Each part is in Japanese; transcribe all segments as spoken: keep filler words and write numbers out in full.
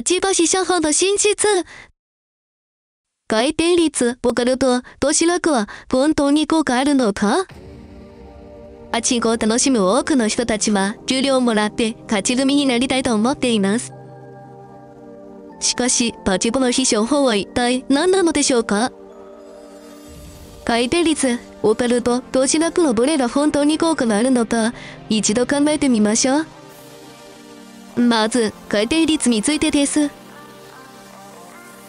立橋社保の真実。回転率、ボカルと投資額は本当に効果あるのか？パチンコを楽しむ多くの人たちは給料をもらって勝ち組になりたいと思っています。しかし、パチンコの必勝法は一体何なのでしょうか？回転率、オカルト、投資額のどれが本当に効果があるのか、一度考えてみましょう。まず、回転率についてです。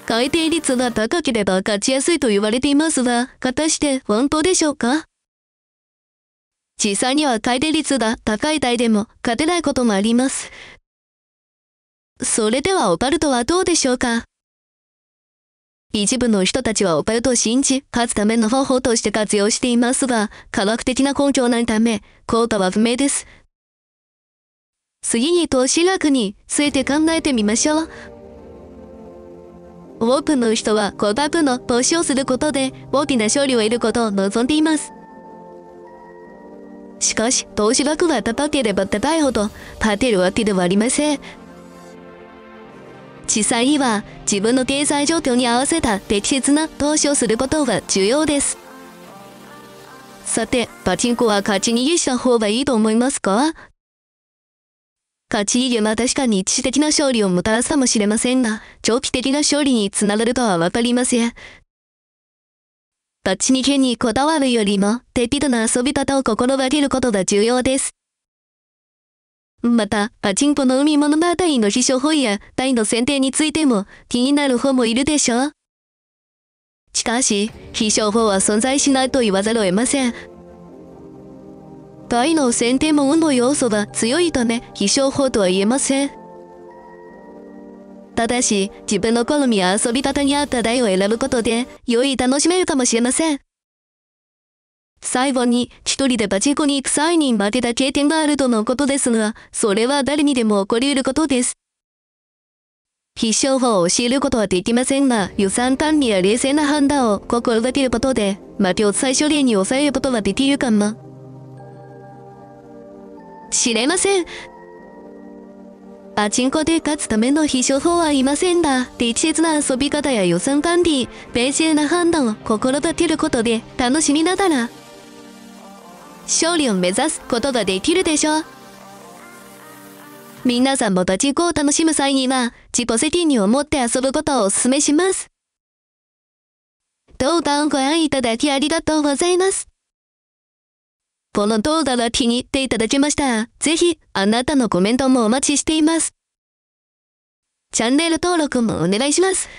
回転率が高ければ勝ちやすいと言われていますが、果たして本当でしょうか？実際には回転率が高い台でも勝てないこともあります。それではオカルトはどうでしょうか？一部の人たちはオカルトを信じ、勝つための方法として活用していますが、科学的な根拠はないため、効果は不明です。次に投資額について考えてみましょう。多くの人は高額の投資をすることで、大きな勝利を得ることを望んでいます。しかし、投資額が高ければ高いほど、勝てるわけではありません。実際には自分の経済状況に合わせた適切な投資をすることが重要です。さて、パチンコは勝ち逃げした方がいいと思いますか？勝ち逃げは確かに一時的な勝利をもたらすかもしれませんが、長期的な勝利につながるかはわかりません。勝ち逃げにこだわるよりも適度な遊び方を心がけることが重要です。また、パチンコの海物語の必勝法や台の選定についても気になる方もいるでしょう。しかし、必勝法は存在しないと言わざるを得ません。台の選定も運の要素が強いため、必勝法とは言えません。ただし、自分の好みや遊び方に合った台を選ぶことで、より楽しめるかもしれません。最後に、一人でパチンコに行く際に負けた経験があるとのことですが、それは誰にでも起こり得ることです。必勝法を教えることはできませんが、予算管理や冷静な判断を心がけることで、負けを最小限に抑えることができるかもしれません。パチンコで勝つための必勝法はいませんが、適切な遊び方や予算管理、冷静な判断を心がけることで、楽しみながら、勝利を目指すことができるでしょう。皆さんもパチンコを楽しむ際には、自己責任を持って遊ぶことをお勧めします。動画をご覧いただきありがとうございます。この動画が気に入っていただけましたら、ぜひあなたのコメントもお待ちしています。チャンネル登録もお願いします。